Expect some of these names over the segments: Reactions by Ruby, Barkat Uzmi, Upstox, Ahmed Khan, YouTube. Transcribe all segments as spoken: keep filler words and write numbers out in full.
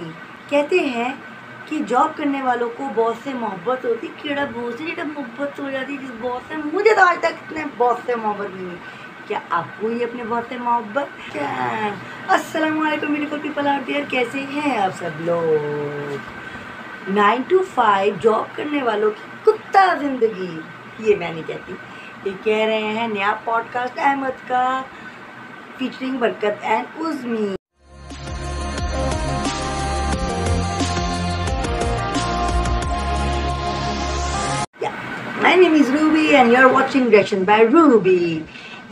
कहते हैं कि जॉब करने वालों को बॉस से मोहब्बत होती, कीड़ा बॉस से कीड़ा मोहब्बत हो जाती, जिस बॉस से मुझे तो आज तक इतने बॉस से मोहब्बत नहीं हुई, क्या आपको ये अपने बहुत से मोहब्बत। अस्सलाम वालेकुम ब्यूटीफुल पीपल आउट देयर, कैसे हैं आप सब लोग। नाइन टू फाइव जॉब करने वालों की कुत्ता ज़िंदगी, ये मैं नहीं कहती, ये कह रहे हैं नया पॉडकास्ट अहमद का featuring Barkat and Uzmi. My name is Ruby and you are watching reactions by Ruby.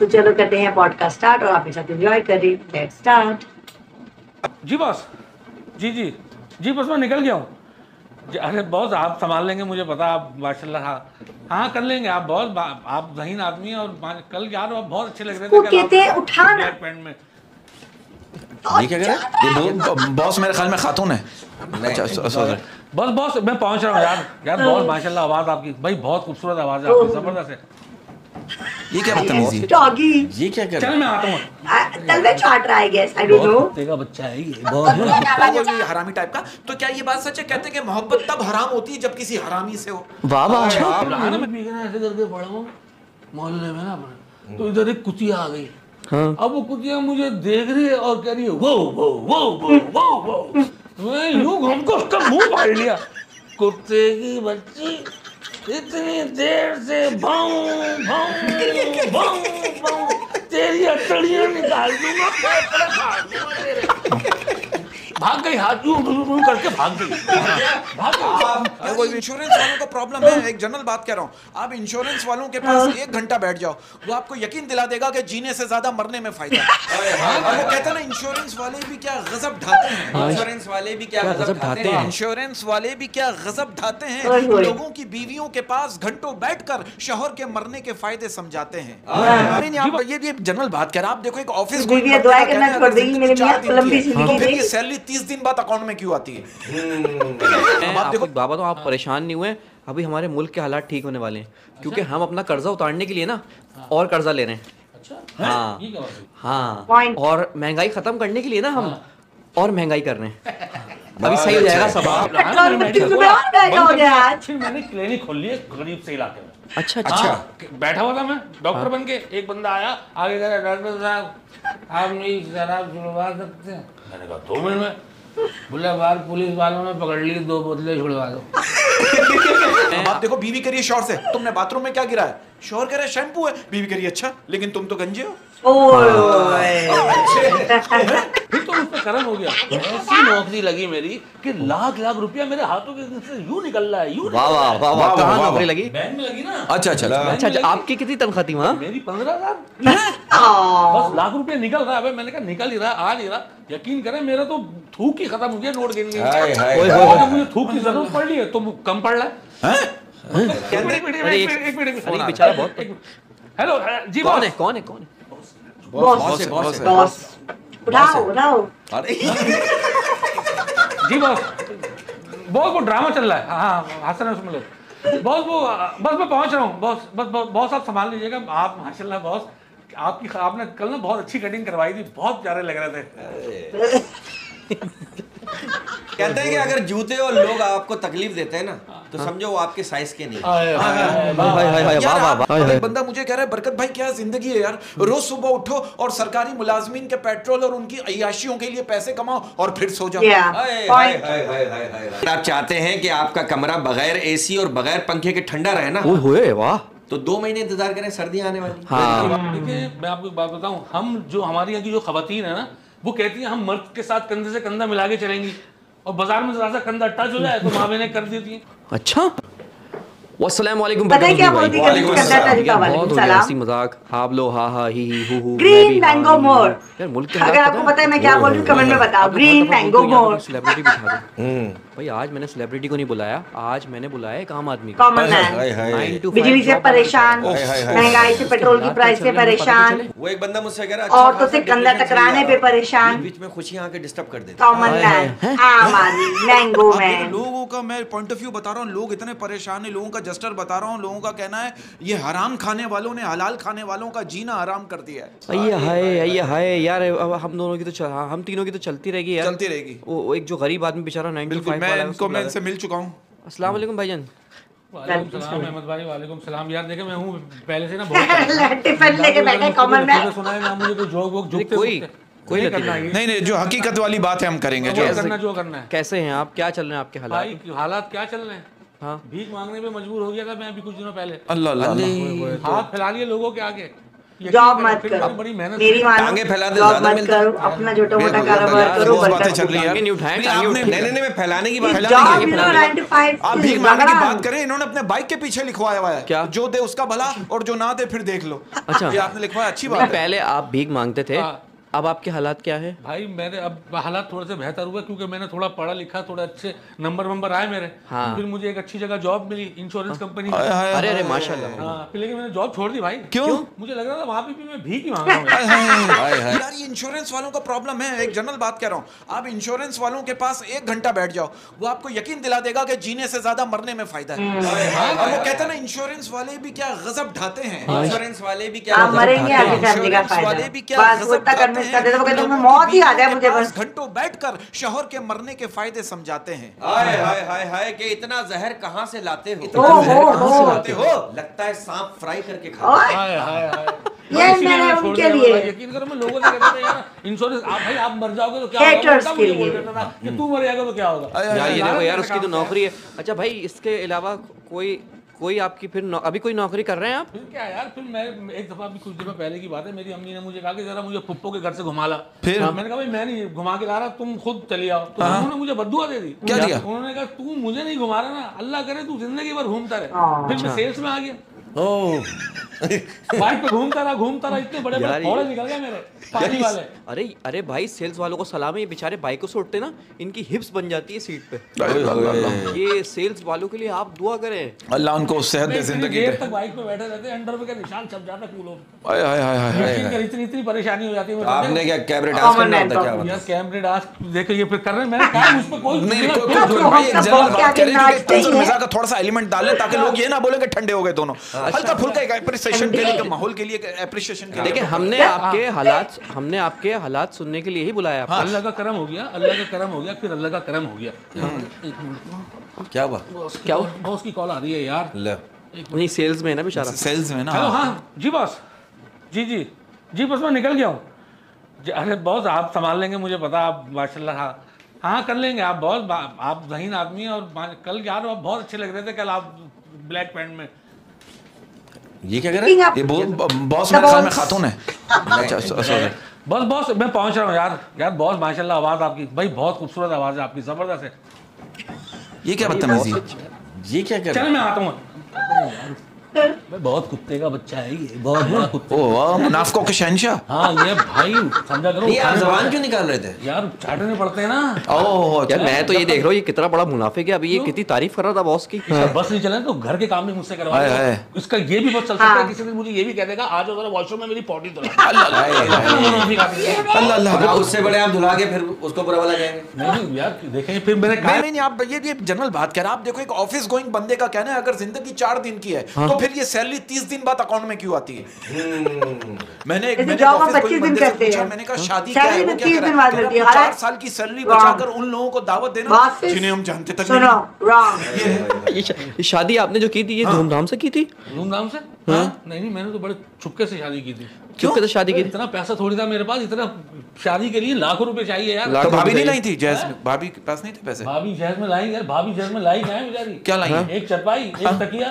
तो चलो करते हैं पॉडकास्ट स्टार्ट और आपके साथ एंजॉय करें। Let's start. जी बॉस, जी जी जी बस मैं निकल गया हूँ। अरे बॉस आप संभाल लेंगे, मुझे पता आप माशाल्लाह। हाँ हाँ कर लेंगे आप, बहुत आप जहीन आदमी हैं और कल यार आप बहुत अच्छे लग रहे थे। कहते हैं उठाना पैंट में ये क्या कह रहा है बॉस, मेरे ख्याल में खातून है। बस बॉस मैं पहुँच रहा हूँ यार। यार बहुत माशाल्लाह आवाज़ आपकी भाई, बहुत खूबसूरत आवाज़ है आपकी, ज़बरदस्त है। ये क्या ये क्या कर चल मैं आता हूँ। बच्चा है ये बहुत हरामी टाइप का। तो क्या ये बात सच है, कहते हैं कि मोहब्बत तब हराम होती है जब किसी हरामी से हो। वाह वाह, ऐसे करके पड़ा हूँ मोहल्ले में ना, तो इधर एक कुतिया आ गई। अब वो कुतिया मुझे देख रही है और कह रही है वो वो वो वो वो वो मैं यूं घूम के उसका मुंह फाड़ लिया। कुत्ते की बच्ची इतनी देर से भाऊ भाऊ भाऊ भाऊ तेरी अतड़ियां निकाल दूंगा, फेफड़े फाड़ दूंगा तेरे। भाग गई, हाथ यूं यूं करके भाग गई। भाग गई। इंश्योरेंस वालों को प्रॉब्लम है, एक जनरल बात कह रहा हूँ। आप इंश्योरेंस वालों के पास एक घंटा बैठ जाओ, वो आपको यकीन दिला देगा कि जीने से ज्यादा मरने में फायदा है। वो कहते ना इंश्योरेंस वाले भी क्या गजब ढाते हैं, इंश्योरेंस वाले भी क्या गजब ढाते हैं, इंश्योरेंस वाले भी क्या गजब ढाते हैं। लोगों की बीवियों के पास घंटों बैठकर शोहर के मरने के फायदे समझाते हैं। ये जनरल बात कह रहा है। आप देखो एक ऑफिस को सैलरी तीस दिन बाद अकाउंट में क्यों आती है? hmm. आप देखो बाबा, तो आप परेशान नहीं हुए, अभी हमारे मुल्क के हालात ठीक होने वाले हैं। अच्छा? क्योंकि हम अपना कर्जा उतारने के लिए ना हाँ। और कर्जा ले रहे हैं। अच्छा? हाँ है? हाँ Point. और महंगाई खत्म करने के लिए ना हम हाँ। और महंगाई कर रहे हैं। अभी सही हो जाएगा सब। मैंने क्लिनिक खोल ली है गरीब से इलाके में। अच्छा अच्छा, बैठा हुआ था मैं डॉक्टर बन के, एक बंदा आया आगे कह रहा डॉक्टर साहब आप मेरी शराब छुड़वा सकते हैं। मैंने कहा दो मिनट में, बोला बाहर पुलिस वालों ने पकड़ ली, दो बोतलें छुड़वा दो। आप देखो बीवी करिए शोर से, तुमने बाथरूम में क्या गिरा है? शोर करे शैम्पू है। बीवी करिए अच्छा, लेकिन तुम तो गंजे हो। फिर तो उसमें करम हो गया, ऐसी नौकरी लगी मेरी कि लाख लाख रुपया मेरे हाथों के यूं निकल रहा है। कहाँ नौकरी लगी? बैंक में लगी ना। अच्छा अच्छा अच्छा, आपकी कितनी तनख्वाह थी वहाँ? मेरी पंद्रह हजार। बस लाख रुपया निकल रहा है। मैंने कहा निकल ही रहा, आ नहीं रहा। यकीन करें मेरा तो थूक ही खत्म हो गया नोट गिन गिन। मुझे थूक की जरूरत पड़ रही है तो कम पड़ रहा है। हेलो जी कौन है कौन है कौन है? बॉस है बॉस है बॉस। उठाओ उठाओ। अरे जी बॉस, बॉस वो ड्रामा चल रहा है। हाँ हसन उसमें लोग। बॉस वो बस मैं पहुंच रहा हूँ। बॉस बस बॉस आप संभाल लीजिएगा। आप माशाल्लाह बॉस, आपकी आपने कल ना बहुत अच्छी कटिंग करवाई थी, बहुत प्यारे लग रहे थे। कहते हैं कि अगर जूते और लोग आपको तकलीफ देते हैं ना तो समझो वो आपके साइज के नहीं। एक बंदा मुझे कह रहा है बरकत भाई क्या जिंदगी है यार, रोज सुबह उठो और सरकारी मुलाजमीन के पेट्रोल और उनकी अय्याशियों के लिए पैसे कमाओ और फिर सो जाओ। आप चाहते हैं कि आपका कमरा बगैर एसी और बगैर पंखे के ठंडा रहे ना, वाह तो दो महीने इंतजार करें, सर्दी आने वाली। देखिए मैं आपको एक बात बताऊँ, हम जो हमारे यहाँ की जो खवातीन है ना वो कहती है हम मर्द के साथ कंधे से कंधा मिला के चलेंगी, और बाजार में जरा सा कंधा टच हो जाए तो माँ बहने कर देती हैं। अच्छा अस्सलाम वालेकुम। पता है क्या बोलती है कंधा टच का? वालेकुम सलाम। हंसी मजाक हाबलो हा हा ही ही हु हु। Green mango more. यार मुल्क के अगर आपको पता है मैं क्या बोल रही हूं कमेंट में बताओ। ग्रीन मैंगो मोर। सेलिब्रिटी बिठा दो। हम्म भाई आज मैंने सेलिब्रिटी को नहीं बुलाया, आज मैंने बुलाया एक आम आदमी को। बिजली से परेशान, महंगाई से, पेट्रोल की प्राइस से परेशान, वो एक बंदा मुझसे कह रहा है औरतों से कंधा टकराने पे परेशान, बीच में खुशियां आके डिस्टर्ब कर देते हैं। कॉमन मैन आम आदमी मैंगो मैन। लोगों का मैं पॉइंट ऑफ व्यू बता रहा हूँ, लोग इतने परेशान हैं, लोगों का जस्टर बता रहा हूँ। लोगों का कहना है ये हराम खाने वालों ने हलाल खाने वालों का जीना हराम कर दिया है। अये हाय अये हाय यार, अब हम दोनों की तो चल, हम तीनों की तो चलती रहेगी यार, चलती रहेगी। वो एक जो गरीब आदमी बेचारा नाइन से मिल चुका हूँ। अस्सलाम वालेकुम भाईजान। नहीं नहीं, जो हकीकत वाली बात है हम करेंगे। जो करना जो करना है। कैसे हैं आप, क्या चल रहे हैं आपके हालात? हालात क्या चल रहे हैं? हाँ, भीख मांगने पे मजबूर हो गया था मैं अभी कुछ दिनों पहले। अल्लाह अल्लाह, हाथ फैला लिए लोगों के आगे। जॉब मत करो, बड़ी मेहनत आगे फैला दो, ज्यादा मिलता है। अपना छोटा मोटा कारोबार करो, बातें चल रही है। आगे नहीं उठाएं, आगे उठाएं। नहीं नहीं, मैं फैलाने की बात, फैलाने की बात, आप भीख मांगने की बात करें। इन्होंने अपने बाइक के पीछे लिखवाया हुआ है, जो दे उसका भला और जो ना दे फिर देख लो। अच्छा, ये आपने लिखवाया, अच्छी बात है। पहले आप भीख मांगते थे, अब आपके हालात क्या है? भाई मैंने अब हालात थोड़े से बेहतर हुए क्योंकि मैंने थोड़ा पढ़ा लिखा, थोड़े अच्छे नंबर नंबर आए मेरे। हाँ। फिर मुझे एक अच्छी जगह जॉब मिली, इंश्योरेंस कंपनी। अरे अरे माशाल्लाह। फिर लेकिन मैंने जॉब छोड़ दी भाई। क्यों? मुझे लग रहा था वहाँ पे भी मैं भीख ही मांग रहा हूँ यार। ये इंश्योरेंस वालों का प्रॉब्लम है, एक जनरल बात कह रहा हूँ। आप इंश्योरेंस वालों के पास एक घंटा बैठ जाओ, वो आपको यकीन दिला देगा कि जीने से ज्यादा मरने में फायदा है। वो कहते हैं ना, इंश्योरेंस वाले भी क्या गजब ढाते हैं, इंश्योरेंस वाले भी क्या वाले भी क्या मौत ही आ जाए मुझे बस। घंटों बैठकर शोहर के मरने के फायदे समझाते हैं। हाय हाय हाय हाय, कि इतना जहर कहाँ से लाते हो, इतना जहर कहाँ से लाते हो, लगता है सांप फ्राई करके खाते। ये मैंने उनके लिए यकीन करो, मैं लोगों से कहता था यार इंश्योरेंस, आप भाई आप मर जाओगे तो क्या होगा, हेटर्स के लिए कि तू मर जाएगा तो क्या होगा यार। ये देखो यार, उसकी तो नौकरी है। अच्छा भाई, इसके अलावा कोई कोई आपकी फिर नौ, अभी कोई नौकरी कर रहे हैं आप? फिर क्या यार, फिर मैं एक दफा अभी कुछ दिन पहले की बात है, मेरी अम्मी ने मुझे कहा कि जरा मुझे पुप्पो के घर से घुमा ला। फिर मैंने कहा भाई मैं नहीं घुमा के ला रहा, तुम खुद चले आओ। तो उन्होंने मुझे बद्दुआ दे दी। क्या दिया? उन्होंने कहा तू मुझे नहीं घुमा रहा ना, अल्लाह करे तू जिंदगी भर घूमता रहे। फिर मैं सेल्स में आ गया, बाइक पे घूमता रहा घूमता रहा, इतने बड़े बड़े घोड़े निकल गए मेरे, पानी वाले। अरे अरे भाई, सेल्स वालों को सलाम है, ये बेचारे बाइकों से उठते ना, इनकी हिप्स बन जाती है सीट पे। ये सेल्स वालों के लिए आप दुआ करें, अल्लाह उनको सेहत दे, जिंदगी दे। तक बाइक पे बैठे रहते हैं, अंडरवे का निशान छप जाता है कूलों पे। हाय हाय हाय हाय, इतनी इतनी परेशानी हो जाती है। आपने क्या कैमरे टास्क करना होता है क्या? यस, कैमरे टास्क देखो, ये फिर कर रहे हैं। मैंने कहा मुझ पे कोई नहीं, भाई एक जरा बात करें कि मजा का थोड़ा सा एलिमेंट डालें ताकि लोग ये ना बोलें कि ठंडे हो गए दोनों। हल्का फुल्का एक सेशन के लिए, माहौल के लिए, एप्रिसिएशन के लिए। देखिए, हमने आपके हालात हमने आपके हालात सुनने के लिए ही बुलाया। हाँ। अल्लाह का करम हो गया, अल्लाह का करम हो गया, फिर अल्लाह का करम हो गया। हाँ। क्या हुआ क्या हुआ? बॉस की कॉल आ रही है यार। नहीं, सेल्स में है ना बेचारा, सेल्स में ना। हेलो, हाँ जी बॉस, जी जी जी बस मैं निकल गया हूँ। अरे बॉस, आप संभाल लेंगे, मुझे पता आप माशाल्लाह। हाँ हाँ, कर लेंगे आप बॉस, आप जहीन आदमी हैं। और कल यार आप बहुत अच्छे लग रहे थे, कल आप ब्लैक पैंट में। ये क्या कह रहे हैं? ये बॉस मेरे सामने खातून है। अच्छा सॉरी बॉस, बॉस मैं पहुंच रहा हूँ यार। यार बॉस माशाल्लाह, आवाज़ आपकी भाई बहुत खूबसूरत आवाज़ है आपकी, ज़बरदस्त है। ये क्या बदतमीजी, ये क्या कर रहे हैं? चल मैं आता हूँ। मैं बहुत कुत्ते का बच्चा है ये, बहुत बड़ा कुत्ता। ओह वाह, मुनाफिकों के शहंशाह। हाँ ये भाई, समझा करो। ये आप जबान क्यों निकाल रहे थे यार? चाटने पड़ते हैं ना। ओह यार, मैं तो ये देख रहा हूँ ये कितना बड़ा मुनाफिक है। अभी ये कितनी तारीफ कर रहा था बॉस की। बस नहीं चला तो घर के काम भी मुझसे करवा रहा है इसका। ये भी बहुत चल सकता है, किसी दिन मुझे ये भी कह देगा आज वॉशरूम में मेरी पॉटी धुला। अल्लाह, उससे बड़े आप धुला के फिर उसको बुरा वाला जाएंगे। नहीं यार, देखेंगे फिर मेरे। नहीं आप ये जनरल बात कह रहे हैं। आप देखो, एक ऑफिस गोइंग बंदे का कहना है अगर जिंदगी चार दिन की है तो फिर ये सैलरी तीस दिन बाद अकाउंट में क्यों आती है? मैंने एक मैंने ऑफिस कोई बंदे से पूछा, मैंने कहा शादी क्या है, वो क्या करा? चार साल की सैलरी बचाकर उन लोगों को दावत देना जिन्हें हम जानते तक नहीं। ये शादी आपने जो की थी, ये धूमधाम से की थी? धूमधाम से? हाँ नहीं नहीं, मैंने तो बड़े चुपके से शादी की थी। चुपके से शादी की? इतना पैसा थोड़ी था मेरे पास, इतना शादी के लिए लाखों रुपए चाहिए यार। तो भाभी नहीं लाई थी जैज में? भाभी के पास नहीं थे पैसे? भाभी जैज में लाई यार, भाभी जैज में लाई क्या बेचारी। क्या लाई? एक चरपाई, एक तकिया।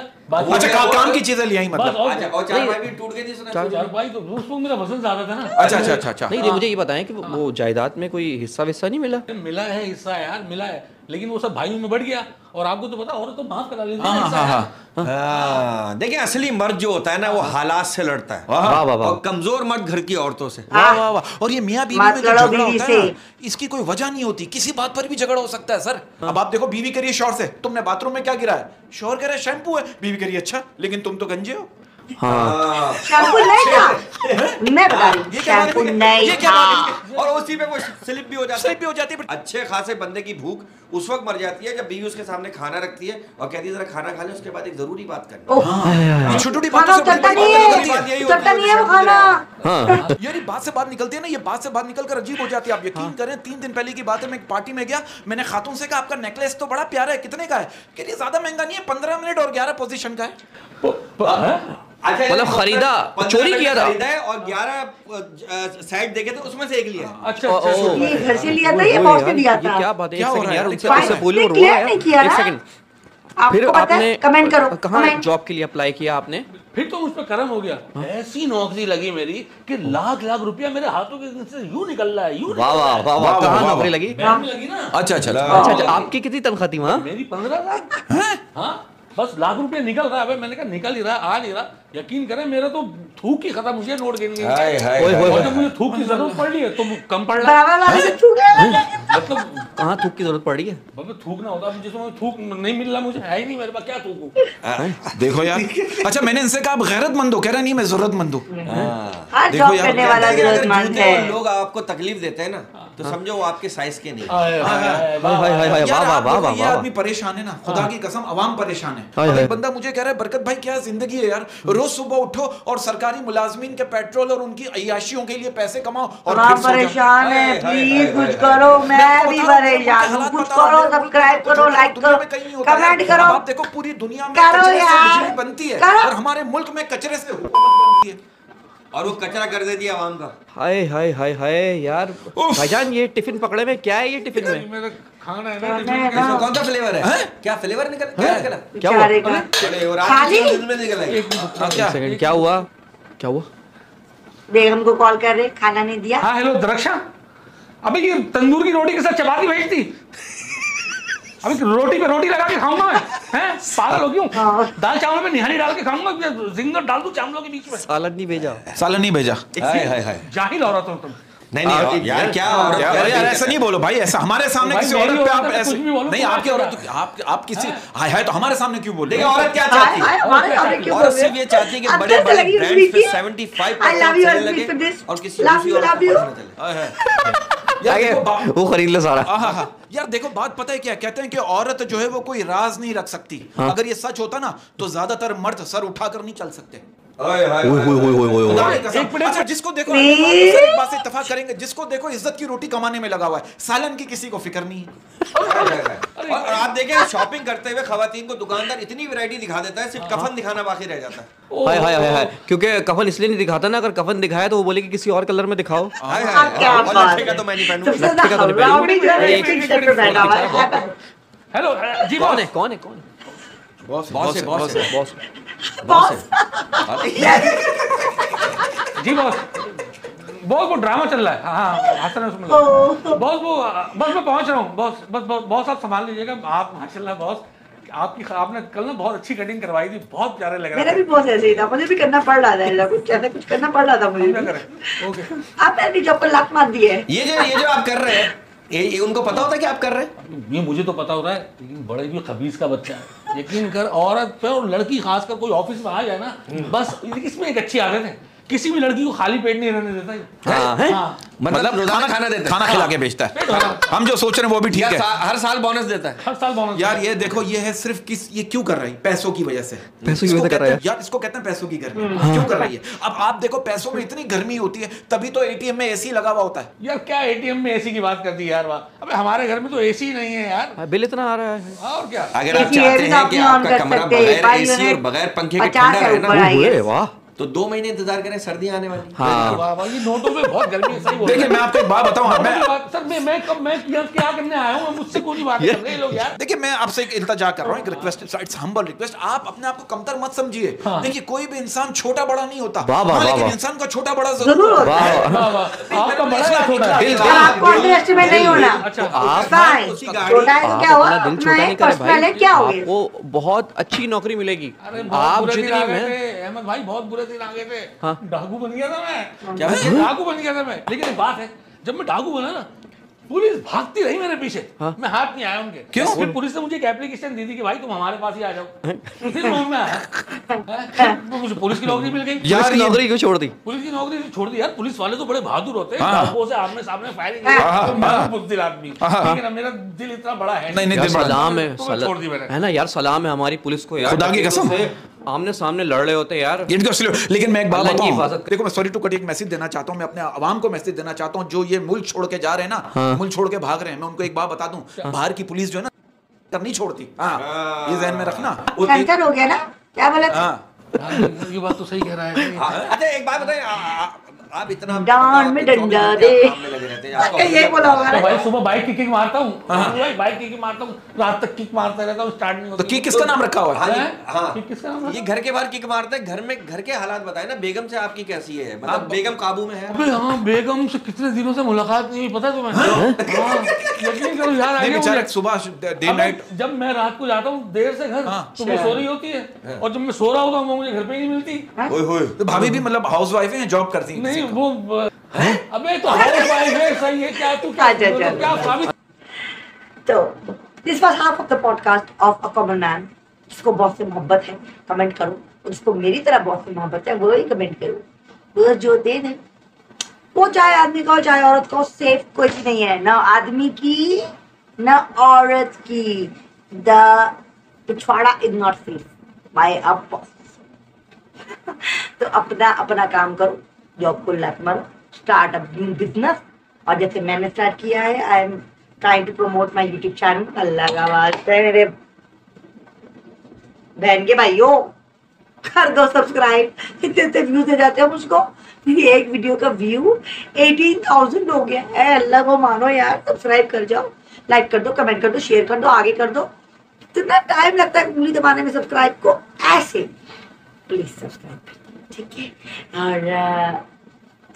अच्छा, काम की चीजें ले आई मतलब। अच्छा, और चारपाई भी टूट गई थी सुना? चारपाई तो उसको मेरा वजन ज्यादा था ना। अच्छा अच्छा अच्छा अच्छा। नहीं मुझे ये बताएं कि वो जायदाद में कोई हिस्सा विस्सा नहीं मिला? मिला है हिस्सा यार, मिला है, लेकिन वो सब भाइयों में बढ़ गया। और आपको तो पता, और तो माफ करा लेते हैं। हाँ हाँ, देखिए असली मर्द जो होता है ना, वो हालात से लड़ता है। वाह वाह वाह। और कमजोर मर्द घर की औरतों से। वाह वाह वाह। और ये मियाँ बीवी में जो झगड़ा होता है, इसकी कोई वजह नहीं होती, किसी बात पर भी झगड़ा हो सकता है सर। अब आप देखो, बीवी करिए शोहर से तुमने बाथरूम में क्या गिराया? शोहर कह रहा है शैम्पू है, बीवी करिए अच्छा, लेकिन तुम तो गंजे हो। हाँ शैम्पू नहीं, मैं बता रही हूँ शैम्पू नहीं था। और उसी में वो स्लिप भी हो जाती है, स्लिप भी हो जाती है। अच्छे खासे बंदे की भूख उस वक्त मर जाती है जब बीवी उसके सामने खाना रखती है और कहती है जरा खाना खा ले, उसके बाद एक जरूरी बात करना। छोटी-छोटी बातों से यानी बात से बात निकलती है ना, ये बात से बात निकल कर अजीब हो जाती है। आप यकीन करें तीन दिन पहले की बात है, मैं एक पार्टी में गया, मैंने खातून से कहा आपका नेकलेस तो बड़ा प्यारा है, कितने का है? कह रही ज्यादा महंगा नहीं है, पंद्रह मिनट और ग्यारह पोजीशन का है। मतलब खरीदा, चोरी किया था और ग्यारह साइड देखे थे उसमें से एक लिया। अच्छा ये घर से लिया था, ये बॉस से लिया था। क्या बात है, एक सेकंड यार उनसे उनसे बोलो, रो यार एक सेकंड। फिर आपने कमेंट करो कहाँ जॉब के लिए अप्लाई किया आपने? फिर तो उस पर कर्म हो गया। ऐसी नौकरी लगी मेरी कि लाख लाख रुपया मेरे हाथों के यूं निकल रहा है, यूं। वाह वाह वाह वाह, कहाँ नौकरी लगी? बैंक में लगी ना। अच्छा अच्छा अच्छा, आपकी कितनी तनख्वाह थी वहाँ? मेरी पंद्रह लाख, बस लाख रुपए निकल रहा है। मैंने कहा निकल ही रहा, आ नहीं रहा। यकीन करें मेरा तो थूक की खत्म, मुझे नोट गिन गई, मुझे थूक की जरूरत पड़ रही है तो कम पड़ रहा है। मतलब कहाँ थूक की जरूरत पड़ रही है? थूक ना होता जिसमें थूक नहीं मिल रहा, मुझे है ही नहीं मेरे पास, क्या थूकू। देखो यार, अच्छा मैंने इनसे कहा आप गैरतमंद हो, कह रहा नहीं मैं जरूरतमंद हूँ। देखो यार लोग आपको तकलीफ देते हैं ना तो समझो वो आपके साइज के नहीं। ये आदमी परेशान है ना, खुदा की कसम अवाम परेशान है। एक बंदा मुझे कह रहा है बरकत भाई क्या जिंदगी है यार, रोज सुबह उठो और सरकारी मुलाजमीन के पेट्रोल और उनकी अय्याशियों के लिए पैसे कमाओ और फिर परेशान है। प्लीज कुछ करो, मैं भी परेशान हूं, कुछ करो, सब्सक्राइब करो, लाइक करो, कमेंट करो। आप देखो पूरी दुनिया में कचरे से बिजली बनती है और हमारे मुल्क में कचरे से हुकूमत बनती है और वो कचरा कर देती है आवाम का। हाय हाय हाय हाय यार भाईजान, ये टिफिन पकड़े में क्या है? ये टिफिन में मेरा खाना है ना, टिफिन का कौन सा फ्लेवर है? है क्या फ्लेवर निकल क्या निकला? क्या हुआ? चलो और आज में निकला एक सेकंड, क्या हुआ क्या हुआ? बेगम को कॉल कर रहे, खाना नहीं दिया। हां हेलो दरक्षा, अबे ये तंदूर की रोटी के साथ चपाती भेज दी, अभी रोटी पे रोटी लगा के खाऊंगा मैं, हैं पागल हो क्यों? दाल चावल में निहारी डाल के खाऊंगा, जिंगर डाल दूं चावलों के बीच में। सालन नहीं भेजा, सालन नहीं भेजा। हाय हाय हाय, जाहिल औरत हो तुम। नहीं नहीं यार क्या औरत यार, ऐसा नहीं बोलो भाई, ऐसा हमारे सामने किसी औरत पे आप ऐसे नहीं। आपकी औरत आप आप किसी हाय हाय तो हमारे सामने क्यों बोल रहे हो? औरत क्या चाहती है? औरत सिर्फ ये चाहती है कि बड़े बड़े ब्रांड्स पे पचहत्तर परसेंट लगे और किसी दूसरी औरत पे ना चले। यार वो खरीद ले सारा। हाँ यार देखो बात पता है क्या कहते हैं कि औरत जो है वो कोई राज नहीं रख सकती। हाँ। अगर ये सच होता ना तो ज्यादातर मर्द सर उठाकर नहीं चल सकते। आए, आए, वो, वो, वो, वो, वो, एक अच्छा, जिसको देखो इत्तेफाक करेंगे, जिसको देखो इज्जत की रोटी कमाने में लगा हुआ है, सालन की किसी को फिक्र नहीं है। और आप देखें शॉपिंग करते हुए खवातीन को दुकानदार इतनी वैरायटी दिखा देता है, सिर्फ कफन दिखाना बाकी रह जाता है। हाय हाय हाय हाय, क्योंकि कफन इसलिए नहीं दिखाता ना, अगर कफन दिखाया तो वो बोले कि किसी और कलर में दिखाओ। तो मैं नहीं पहनूंगा। हेलो जी, कौन है कौन है कौन है? Boss boss boss boss boss जी बॉस बॉस वो ड्रामा चल रहा है। हाँ हंस रहे उसमें बॉस, वो बस मैं पहुंच रहा हूँ बॉस, बस बॉस आप संभाल लीजिएगा आप। माशाल्लाह बॉस आपकी आपने कल ना बहुत अच्छी कटिंग करवाई थी, बहुत प्यारे लग रहा है। मेरा भी बहुत ऐसे ही था, मुझे भी करना पड़ रहा था, कुछ ऐसा कुछ करना पड़ रहा था मुझे। ओके आपने भी जॉब पर लात मार दी है। ये जो ये जो आप कर रहे हैं ये उनको पता होता है कि आप कर रहे हैं? ये मुझे तो पता हो रहा है, लेकिन बड़े भी खबीस का बच्चा है। यकीन कर औरत पे और लड़की खासकर कोई ऑफिस में आ जाए ना, बस इसमें एक अच्छी आदत है, किसी भी लड़की को खाली पेट नहीं रहने देता। हाँ, है? हाँ। मतलब रोजाना खाना देता है, खाना खिला के बेचता है। हम जो सोच रहे हैं वो भी ठीक है, हर साल बोनस देता है, हर साल बोनस। यार ये देखो ये है सिर्फ किस ये क्यों कर रही है? पैसों की वजह से, पैसों की वजह से कर रहा है यार, इसको कहते हैं पैसों की गर्मी। क्यों कर रही है? अब आप देखो पैसों में इतनी गर्मी होती है तभी तो एटीएम में एसी लगा हुआ होता है। यार क्या एटीएम में एसी की बात करती है यार, वाह। अब हमारे घर में तो एसी नहीं है यार, बिल इतना आ रहा है। और क्या अगर आप चाहते हैं कि आपका कमरा बगैर एसी और बगैर पंखे के ठंडा रहना, वाह तो दो महीने इंतजार करें, सर्दी आने वाली। हाँ। ये नोटों पे बहुत गर्मी है, सही बोल। देखिए मैं आपको एक बात बताऊं, मैं सर मैं मैं कब मैं क्या करने आया हूं, मुझसे कोई बात कर रहे लोग यार। देखिए मैं आपसे एक इल्तिजा कर रहा हूं, एक रिक्वेस्ट, इट्स हम्बल रिक्वेस्ट, आप अपने आप को कमतर मत समझिए। देखिए कोई भी इंसान छोटा बड़ा नहीं होता, लेकिन इंसान का छोटा बड़ा जरूर होता है। आपका बड़ा या छोटा आपको अंडरएस्टिमेट नहीं होना। अच्छा आपको बहुत अच्छी नौकरी मिलेगी, आप जितनी में अहमद भाई बहुत बुरा दिन आ गए थे। हाँ? डाकू बन गया था मैं, क्या डाकू बन गया था मैं। लेकिन एक बात है, जब मैं डाकू बना ना पुलिस भागती रही मेरे पीछे, हाँ? मैं हाथ नहीं आया उनके। क्यों? फिर पुलिस ने मुझे एक एप्लीकेशन दी थी कि भाई तुम हमारे पास ही आ जाओ। फिर मैं आया, मुझे पुलिस की नौकरी मिल गई। पुलिस की नौकरी क्यों छोड़ दी? पुलिस की नौकरी छोड़ दी यार, पुलिस वाले तो बड़े बहादुर होते हैं, डाकुओं से आमने सामने फायरिंग आदमी। लेकिन मेरा दिल इतना बड़ा है, सलाम है, छोड़ दी मैंने, है ना यार, सलाम है हमारी पुलिस को यार, खुदा की कसम। आमने सामने लड़ रहे होते यार। लेकिन मैं एक बात बताऊं, देखो मैं सॉरी टू कट एक मैसेज देना चाहता हूं, मैं अपने आवाम को मैसेज देना चाहता हूं जो ये मुल्क छोड़ के जा रहे हैं ना, हाँ। मुल्क छोड़ के भाग रहे हैं, मैं उनको एक बात बता दूं, हाँ। बाहर की पुलिस जो है ना नहीं छोड़ती, हाँ, ये ज़हन में रखना। कैंसर हो गया ना, क्या बोला? ये बात तो सही कह रहा है। अच्छा एक बात बताइए, आप इतना डांड में डंडा दे ये बोला होगा ना भाई, सुबह बाइक की किक मारता हूँ, बाइक की किक मारता हूँ, रात तक किक मारता रहता हूँ, स्टार्ट नहीं होता। तो किक किसका नाम रखा हुआ है? हाँ, किक किसका नाम? ये घर के बाहर किक मारता है। घर में, घर के हालात बताए ना, बेगम से आपकी कैसी है? मतलब बेगम काबू में है? हाँ, बेगम से कितने दिनों से मुलाकात नहीं हुई, पता तुम्हें? यार सुबह डे नाइट जब मैं रात को जाता हूँ देर से घर, तो वो सो रही होती है, और जब मैं सो रहा होता हूँ मुझे घर पे नहीं मिलती। तो भाभी भी मतलब हाउस वाइफ है, जॉब करती है? वो है? अबे तो है, सही है क्या? तू क्या क्या? तो this was half of the podcast of a common man. जिसको बॉस से मोहब्बत है कमेंट करो, और जिसको मेरी तरह बॉस से मोहब्बत है वो ही कमेंट करो। वो जो दे दे, वो चाहे आदमी का हो चाहे औरत का, सेफ कोई भी नहीं है, ना आदमी की ना औरत की। द पिछवाड़ा is not safe by a boss. तो अपना अपना काम करो, जॉब को लात मारो, स्टार्ट अप बिजनेस। और जैसे मैंने स्टार्ट किया है, I am trying to promote my YouTube channel. Allah का वास्ता मेरे बहन के भाइयों कर दो सब्सक्राइब, इतने व्यूज हो जाते हैं मुझको। मेरी एक वीडियो का व्यू अठारह हज़ार हो गया है, अल्लाह को मानो यार। सब्सक्राइब कर जाओ, लाइक कर दो, कमेंट कर दो, शेयर कर दो, आगे कर दो। इतना टाइम लगता है उंगली दबाने में सब्सक्राइब को, ऐसे प्लीज सब्सक्राइब, ठीक है? और आ,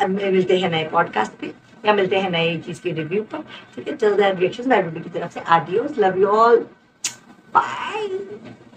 अब मिलते हैं नए पॉडकास्ट पे, या मिलते हैं नई चीज़ के रिव्यू पर, ठीक है? चलते हैं रिएक्शंस बाय रूबी की तरफ से। आडियोस, लव यू ऑल, बाय।